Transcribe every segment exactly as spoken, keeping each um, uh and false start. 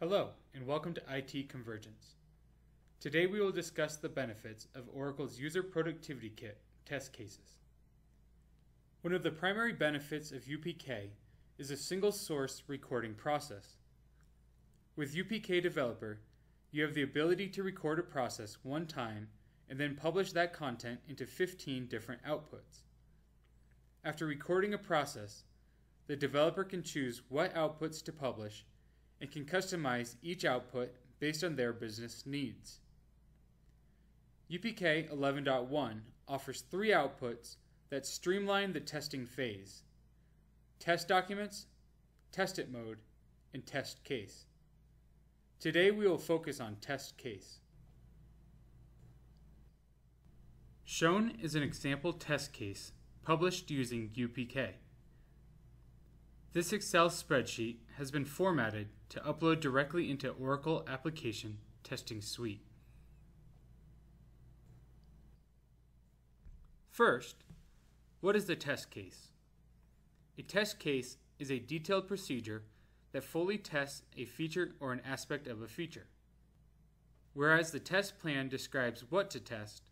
Hello, and welcome to I T Convergence. Today we will discuss the benefits of Oracle's User Productivity Kit test cases. One of the primary benefits of U P K is a single source recording process. With U P K Developer, you have the ability to record a process one time and then publish that content into fifteen different outputs. After recording a process, the developer can choose what outputs to publish and can customize each output based on their business needs. U P K eleven point one offers three outputs that streamline the testing phase: test documents, test it mode, and test case. Today we will focus on test case. Shown is an example test case published using U P K. This Excel spreadsheet has been formatted to upload directly into Oracle Application Testing Suite. First, what is the test case? A test case is a detailed procedure that fully tests a feature or an aspect of a feature. Whereas the test plan describes what to test,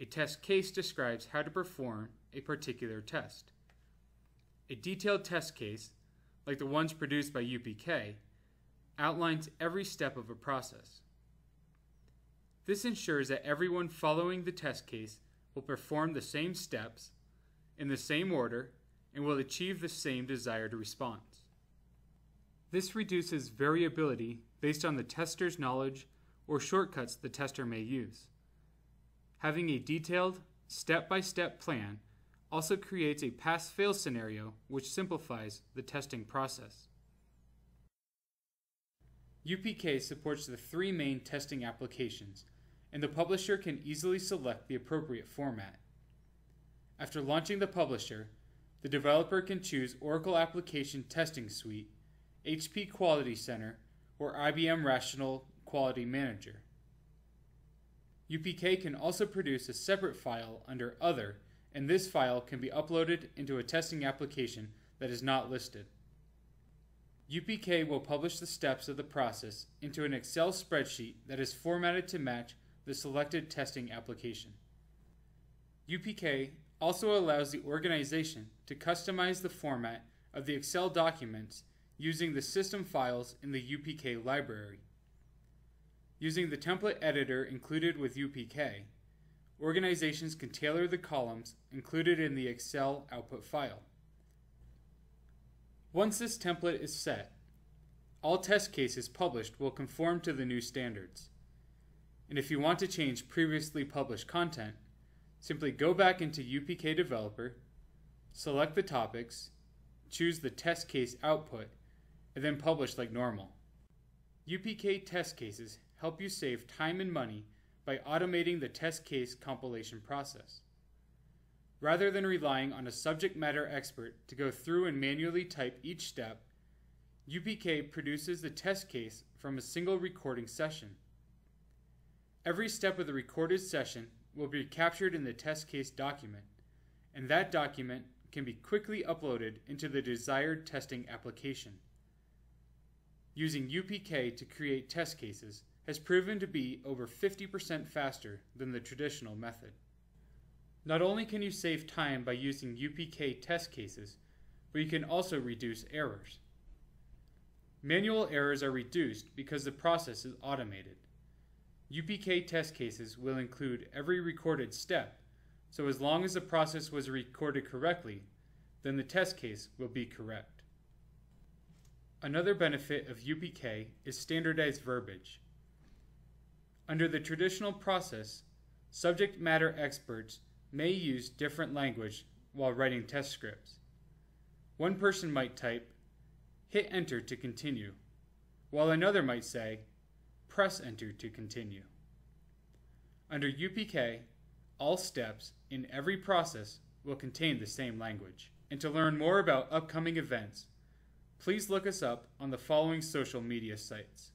a test case describes how to perform a particular test. A detailed test case, like the ones produced by U P K, outlines every step of a process. This ensures that everyone following the test case will perform the same steps in the same order and will achieve the same desired response. This reduces variability based on the tester's knowledge or shortcuts the tester may use. Having a detailed, step-by-step plan also creates a pass-fail scenario which simplifies the testing process. U P K supports the three main testing applications, and the publisher can easily select the appropriate format. After launching the publisher, the developer can choose Oracle Application Testing Suite, H P Quality Center, or I B M Rational Quality Manager. U P K can also produce a separate file under Other, and this file can be uploaded into a testing application that is not listed. U P K will publish the steps of the process into an Excel spreadsheet that is formatted to match the selected testing application. U P K also allows the organization to customize the format of the Excel documents using the system files in the U P K library. Using the template editor included with U P K, organizations can tailor the columns included in the Excel output file. Once this template is set, all test cases published will conform to the new standards. And if you want to change previously published content, simply go back into U P K Developer, select the topics, choose the test case output, and then publish like normal. U P K test cases help you save time and money by automating the test case compilation process. Rather than relying on a subject matter expert to go through and manually type each step, U P K produces the test case from a single recording session. Every step of the recorded session will be captured in the test case document, and that document can be quickly uploaded into the desired testing application. Using U P K to create test cases has proven to be over fifty percent faster than the traditional method. Not only can you save time by using U P K test cases, but you can also reduce errors. Manual errors are reduced because the process is automated. U P K test cases will include every recorded step, so as long as the process was recorded correctly, then the test case will be correct. Another benefit of U P K is standardized verbiage. Under the traditional process, subject matter experts may use different language while writing test scripts. One person might type, "Hit enter to continue," while another might say, "Press enter to continue." Under U P K, all steps in every process will contain the same language. And to learn more about upcoming events, please look us up on the following social media sites.